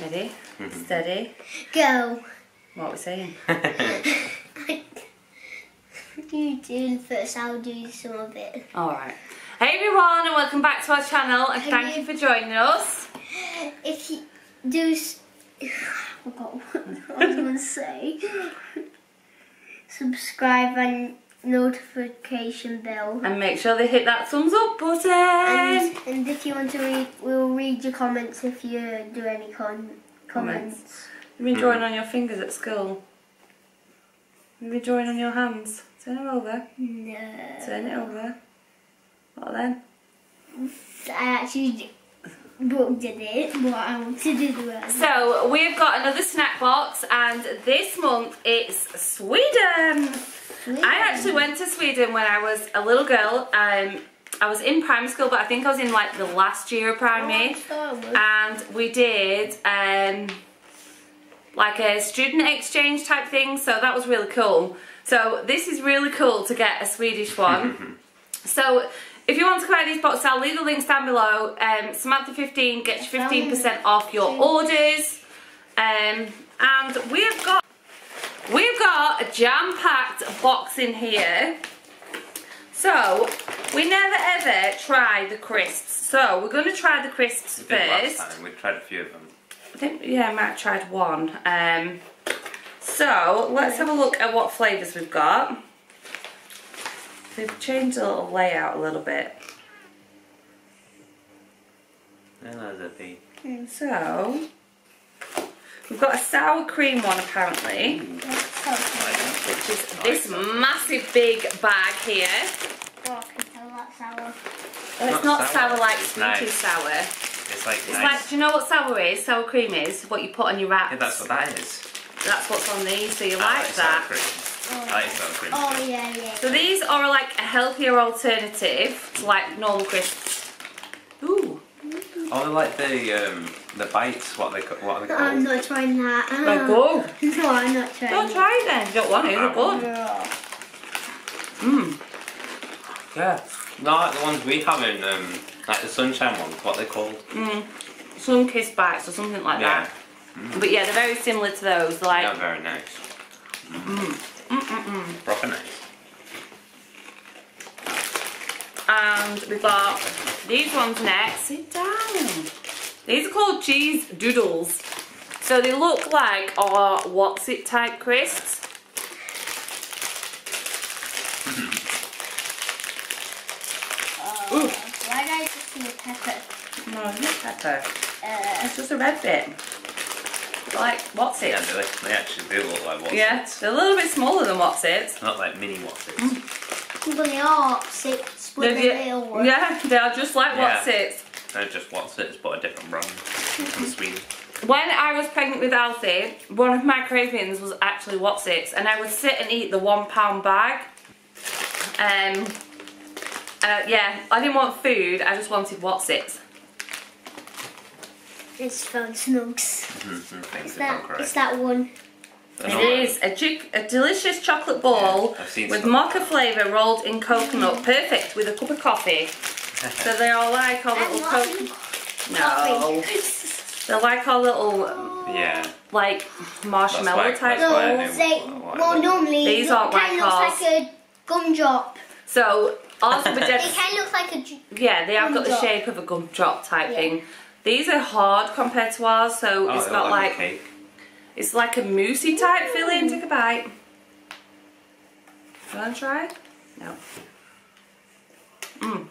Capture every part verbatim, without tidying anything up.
Ready? Steady? Go! What are we saying? You do first, I'll do some of it. Alright. Hey everyone, and welcome back to our channel, and thank you for joining us. If you do. I forgot what I was going to say. Subscribe and notification bell. And make sure they hit that thumbs up button. And, and if you want to read, we'll read your comments if you do any con comments. You've been drawing on your fingers at school. You've been drawing on your hands. Turn it over. No. Turn it over. What then? I actually booked it, but I want to do the work. So we've got another snack box, and this month it's Sweden. Sweden. I actually went to Sweden when I was a little girl. Um, I was in primary school, but I think I was in like the last year of primary. Oh, and we did um, like a student exchange type thing, so that was really cool. So this is really cool to get a Swedish one. So if you want to buy these boxes, I'll leave the links down below. Um, Samantha fifteen gets you fifteen percent off your orders. Um, and we've got... We've got a jam-packed box in here. So, we never ever try the crisps. So, we're going to try the crisps we first. Last time. We tried a few of them. I think, yeah, I might have tried one. Um, so, let's have a look at what flavours we've got. They've changed the little layout a little bit. So... We've got a sour cream one apparently, which is this massive big bag here. Oh, it's not sour. Well, it's not sour like sweetie sour. It's like, it's nice. Like, do you know what sour is? Sour cream is what you put on your wraps. Yeah, that's what that is. That's what's on these, so you I like, like that. Oh, I like sour cream. Oh yeah, yeah. So these are like a healthier alternative to like normal crisps. Ooh. Oh, like the um, the bites. What are they what are they called? I'm not trying that. Uh, they're good. No, I'm not trying. Don't try it then. You don't want it. They're good. Mmm. Yeah. No, like the ones we have in um, like the sunshine ones. What are they called? Mmm. Sun kiss bites or something like yeah. that. Mm. But yeah, they're very similar to those. They're like. They're very nice. Mmm. Mmm. Mmm. Proper nice. And we've got these ones next. Sit down. These are called cheese doodles. So they look like our Wotsits type crisps. Oh, why did I just see a pepper? No, it's not pepper. Uh, it's just a red bit. Like Wotsits. Yeah, they, they actually do look like Wotsits. Yeah, they're a little bit smaller than Wotsits. Not like mini Wotsits. Mm. But they are six. With the real one. Yeah, they are just like yeah. Wotsits. They're just Wotsits, but a different brand. From Sweden. When I was pregnant with Alfie, one of my cravings was actually Wotsits, and I would sit and eat the one pound bag. Um, uh, yeah, I didn't want food, I just wanted Wotsits. It's found snugs. Mm-hmm. It's, that, it's that one. It is a, chick a delicious chocolate ball yeah, with mocha flavour rolled in coconut, mm. perfect with a cup of coffee. So they're all like our little coconut. No, they're like our little yeah, like marshmallow like, type balls. Like, well, normally these aren't like ours. It kind of looks like a gumdrop. So ours would dead. It kind of looks like a yeah, they have got the shape of a gumdrop type yeah. thing. These are hard compared to ours, so oh, it's not like. like cake. It's like a moussey type filling. Take a bite. You want to try? No. Mmm.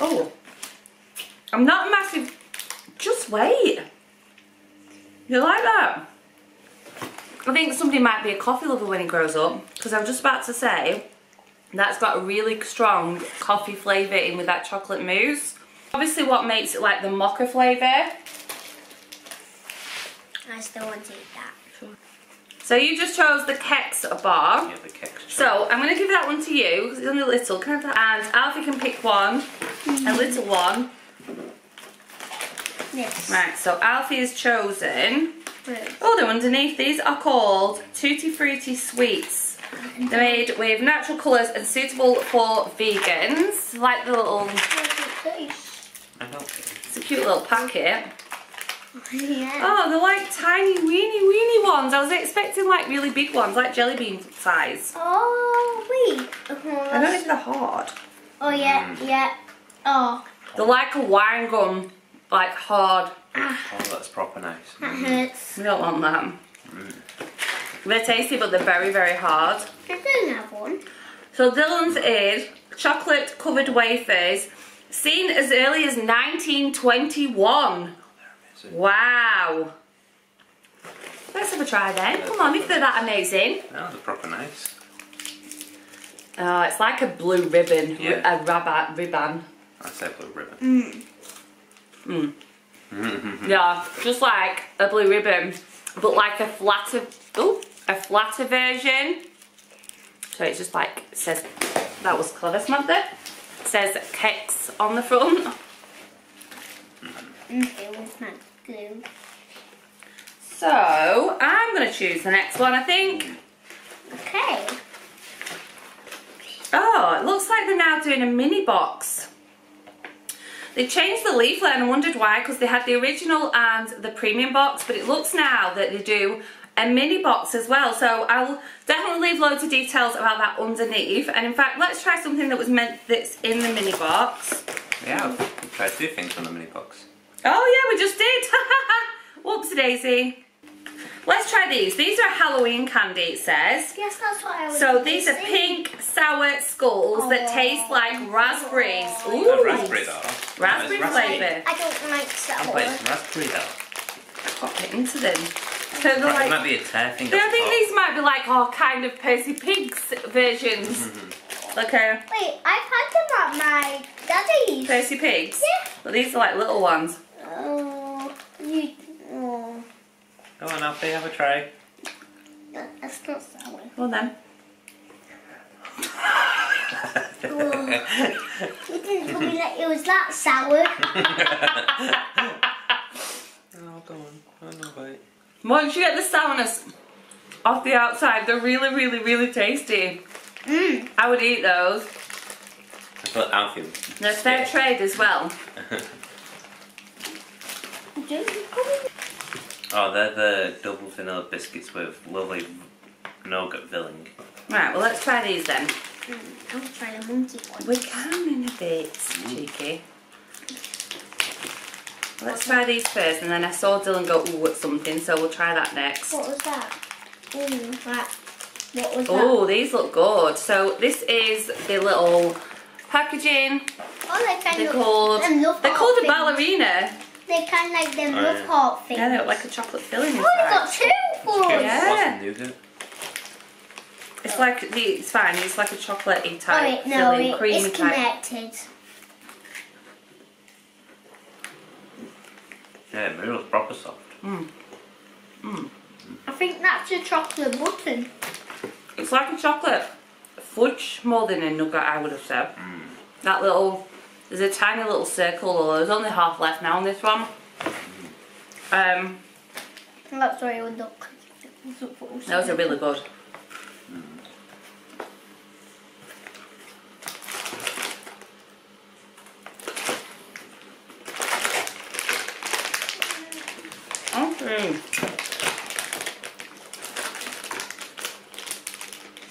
Oh. I'm not massive. Just wait. You like that? I think somebody might be a coffee lover when he grows up. Because I was just about to say, that's got a really strong coffee flavour in with that chocolate mousse. Obviously what makes it like the mocha flavour. I still want to eat that. So you just chose the Kex bar. Yeah, the Kex. So I'm going to give that one to you because it's only little. Can I have that? And Alfie can pick one, mm-hmm. a little one. Yes. Right. So Alfie has chosen. Right. Oh, they're underneath. These are called Tutti Frutti sweets. Mm-hmm. They're made with natural colours and suitable for vegans. Like the little. I hope so. It's a cute little packet. Yeah. Oh, they're like tiny weeny weeny ones. I was expecting like really big ones, like jelly bean size. Oh, wait. Oh, I don't think they're hard. Oh, yeah, mm. yeah. Oh. They're like a wine gum, like hard. Oh, that's proper nice. That mm. hurts. You don't want that. Mm. They're tasty, but they're very, very hard. I don't have one. So Dylan's is chocolate covered wafers, seen as early as nineteen twenty-one. Wow. Let's have a try then. Come on, if they're that amazing. No, they're proper nice. Oh, it's like a blue ribbon, yeah. a rabat ribbon. I said blue ribbon. Mm. Mm. Yeah, just like a blue ribbon, but like a flatter, oh, a flatter version. So it's just like, it says, that was clever, Samantha. It says cakes on the front. Mm-hmm. So I'm going to choose the next one, I think. Okay. Oh, it looks like they're now doing a mini box. They changed the leaflet and I wondered why, because they had the original and the premium box, but it looks now that they do a mini box as well. So I'll definitely leave loads of details about that underneath. And in fact, let's try something that was meant that's in the mini box. Yeah, we tried two things on the mini box. Oh yeah, we just did. Whoopsie daisy. Let's try these. These are Halloween candy, it says. Yes, that's what I was So these saying. Are pink sour skulls oh. that taste like raspberries. Oh. Ooh. Not raspberry though. Raspberry no, flavour. I don't like sour. Raspberry though. Pop it into them. So they're like, it might be a tear thing. I think these might be like our kind of Percy Pigs versions. Mm-hmm. Okay. Wait, I've had them at my daddy's. Percy Pigs? Yeah. Well, these are like little ones. Oh, you. Oh. Go on, Alfie, have a try. No, that's not sour. Well then. Oh. You didn't tell me that it was that sour. Oh, go on. I don't know about it. Once you get the sourness off the outside, they're really, really, really tasty. Mm. I would eat those. I thought Alfie would. They're fair trade as well. Oh, they're the double vanilla biscuits with lovely nougat filling. Right, well let's try these then. Mm, I'm going to try the monkey one. We can in a bit, mm. cheeky. Let's try these first, and then I saw Dylan go, ooh, it's something, so we'll try that next. What was that? Ooh, that. What was that? Oh, these look good. So this is the little packaging. Oh, they kind they're of called, them love They're called a things. ballerina. They kind of like them oh, love yeah. heart things. Yeah, they look like a chocolate filling inside. Oh, they've got two ones. Yeah. yeah. It's like, the, it's fine, it's like a chocolatey type oh, wait, no, filling, it, creamy it's type. connected. Yeah, the middle's proper soft. Mm. Mm. I think that's a chocolate button. It's like a chocolate fudge more than a nougat, I would have said. Mm. That little, there's a tiny little circle, although there's only half left now on this one. Um, that's why it would look. Those are really good. Mm.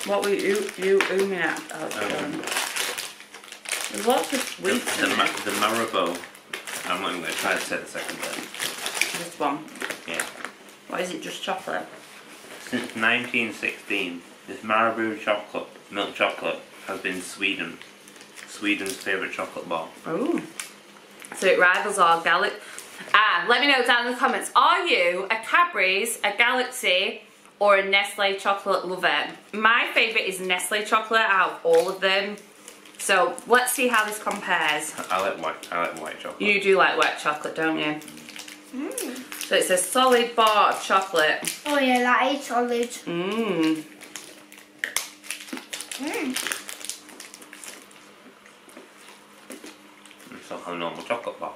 What were you you aiming at? Um, There's lots of sweets. The, the, ma the Marabou. I'm not even going to try to say the second bit. This one. Yeah. Why is it just chocolate? Since nineteen sixteen, this Marabou chocolate, milk chocolate, has been Sweden, Sweden's favourite chocolate bar. Oh. So it rivals our Galaxy. Ah, let me know down in the comments, are you a Cadbury's, a Galaxy or a Nestle chocolate lover? My favourite is Nestle chocolate out of all of them. So let's see how this compares. I like white, I like white chocolate. You do like white chocolate, don't you? Mm. So it's a solid bar of chocolate. Oh yeah, that is solid. Mmm. Mmm. It's not a normal chocolate bar.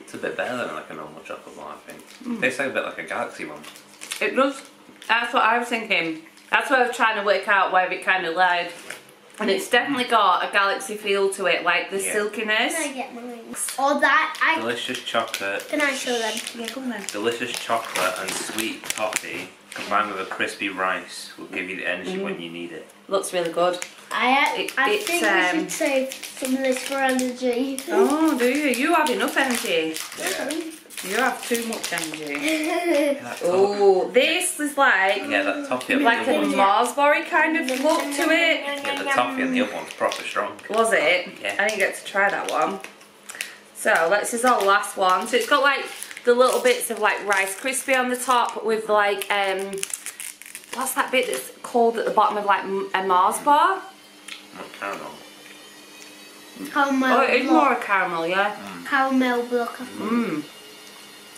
It's a bit better than like a normal chocolate one, I think. Mm. It tastes like a bit like a Galaxy one. It does. That's what I was thinking. That's why I was trying to work out where it kind of led. And it's definitely got a Galaxy feel to it, like the yeah. silkiness. Can I get mine? Or that. I... Delicious chocolate. Can I show them? Yeah, go on then. Delicious chocolate and sweet toffee combined with a crispy rice will give you the energy mm. when you need it. Looks really good. I, it, I think um, we should save some of this for energy. Oh, do you? You have enough energy. Yeah. You have too much energy. Oh, this is like yeah, that toffee like a Mars bar kind of look to it. Yeah, the toffee and the other one's proper strong. Was it? Yeah. I didn't get to try that one. So let's this is our last one. So it's got like the little bits of like Rice Krispie on the top with like um what's that bit that's called at the bottom of like a Mars bar? Not caramel. Caramel. Oh, it's more a caramel, yeah. Mm. Caramel block. Mmm.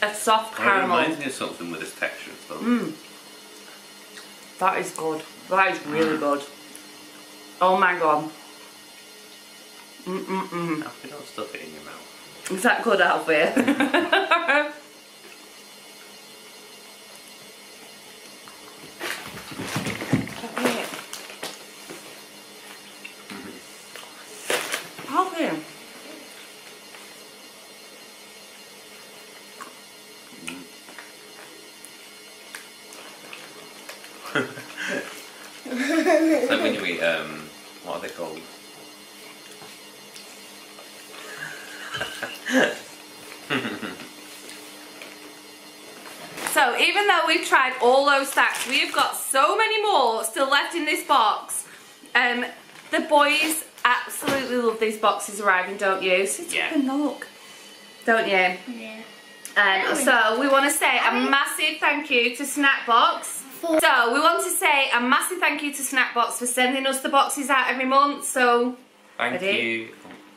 A soft caramel. It reminds me of something with this texture as well. Mm. That is good. That is really mm. good. Oh my god. Mm mm mm. Alfie, don't stuff it in your mouth. Is that good, Alfie? It's like when you eat, um, what are they called? So even though we've tried all those snacks, we've got so many more still left in this box. Um, the boys absolutely love these boxes arriving, don't you? So yeah. Take a look, don't you? Yeah. Um, so we want to say a massive thank you to Snack Box. So we want to say a massive thank you to Snackbox for sending us the boxes out every month. So thank ready? you.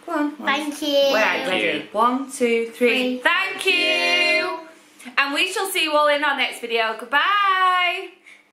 Go on. One. Thank you. Wait, thank ready? You. One, two, three. Thank, thank you. you. And we shall see you all in our next video. Goodbye.